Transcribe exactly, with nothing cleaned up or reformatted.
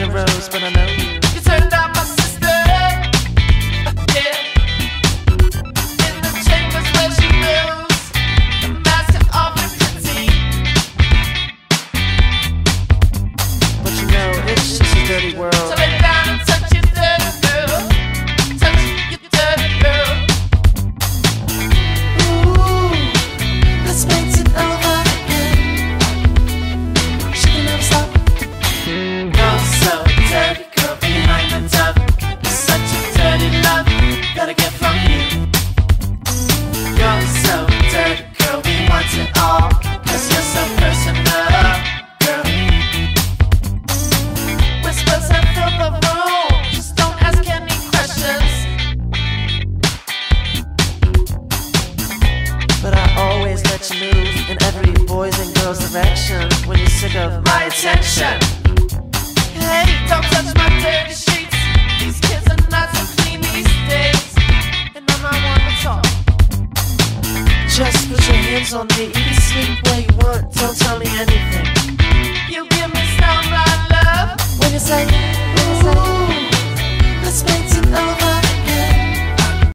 Asian rose, but I know you turned out my sister. Yeah, in the chambers where she rules, the master of infinity. But you know, it's just a dirty world. So lay down and touch your dirty girl, touch your dirty girl. Ooh, let's make it over again. She can never stop. Gotta get from you. You're so dirty, girl, we want it all, 'cause you're so personal, girl. Whispers and fill the room, just don't ask any questions. But I always let you move in every boy's and girl's direction when you're sick of my attention. Hey, don't touch my dirty sheets, these kids are not so clean these days. Just put your hands on me, you can sleep where you want, don't tell me anything. You give me some love, love. When you say, ooh, let's make it over.